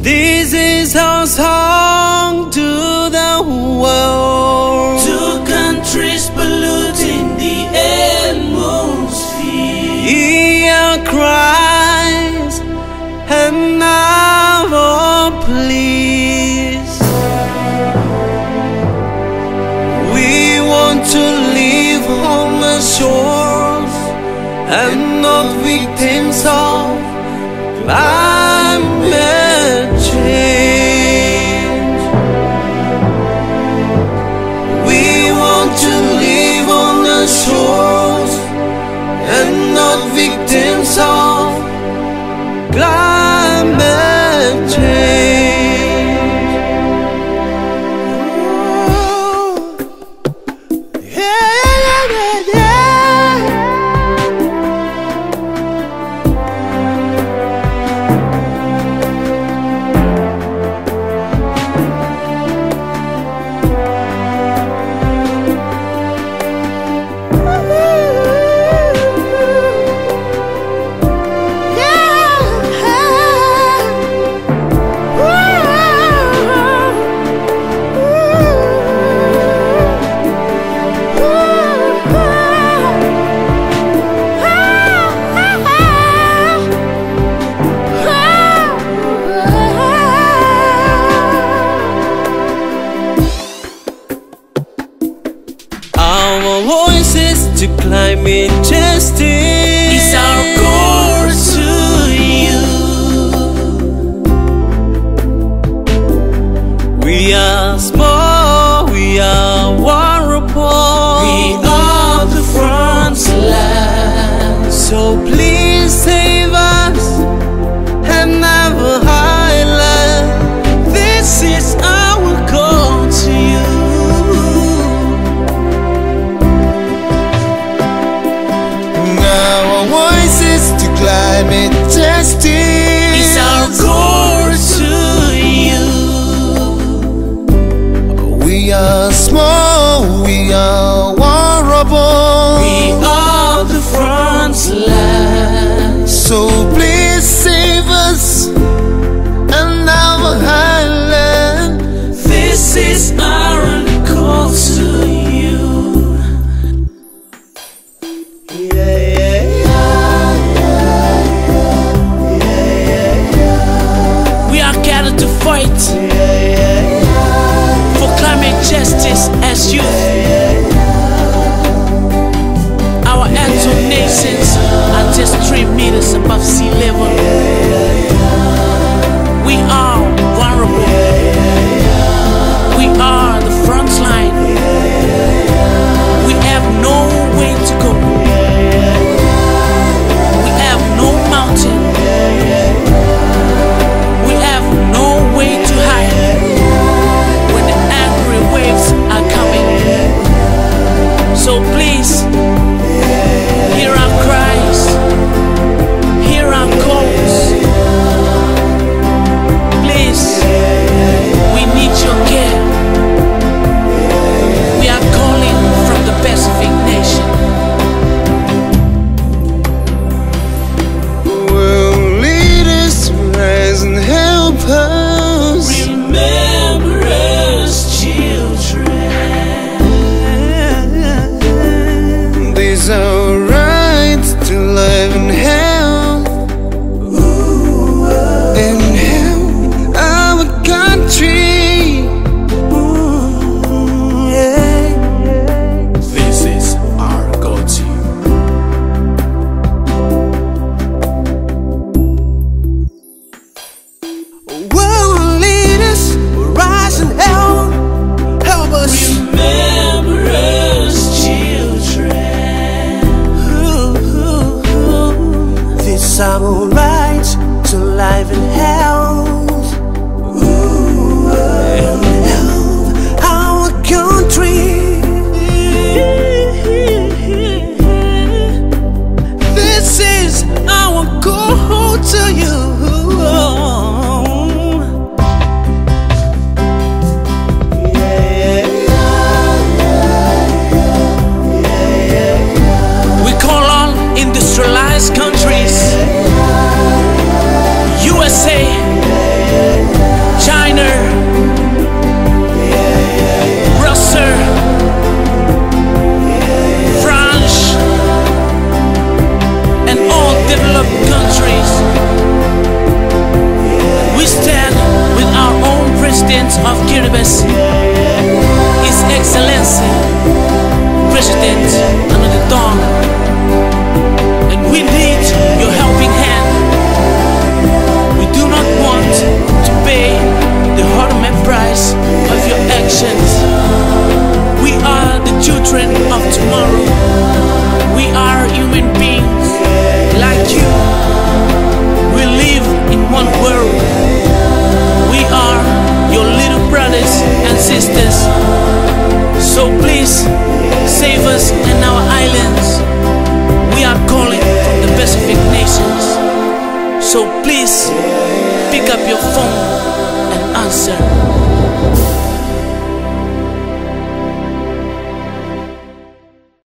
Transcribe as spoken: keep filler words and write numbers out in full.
This is our song to the world. Two countries polluting the atmosphere. Hear cries and our pleas. We want to live on the shores and not victims of climate. And not victims of climate change. Yeah, yeah, yeah, to climate justice is our core to you. We are small, we are vulnerable, we are the front line. So please save us and never highlight. This is our call to you. Climate justice is our core to you. We are small, we are vulnerable, we are the front line. So please save us and our highland. This is our call to you. Yeah, yeah. Fight for climate justice as youth. Our actual nations are just three meters above sea level. We are vulnerable. We are the front line. We have no way to go. We have no mountain. So please, hear our cries, hear our calls. Please, we need your care. We are calling from the Pacific nation. Will lead us to rise and help us. Remember us, children. These are rights to life and health. Ooh, oh. And help our country. Ooh, yeah, yeah. This is our goal to you. Will lead us, will rise and help, help us. Remember us, children. It's our right to life and health. Ooh, and help our country. This is our call to you. Countries, U S A. Pick up your phone and answer.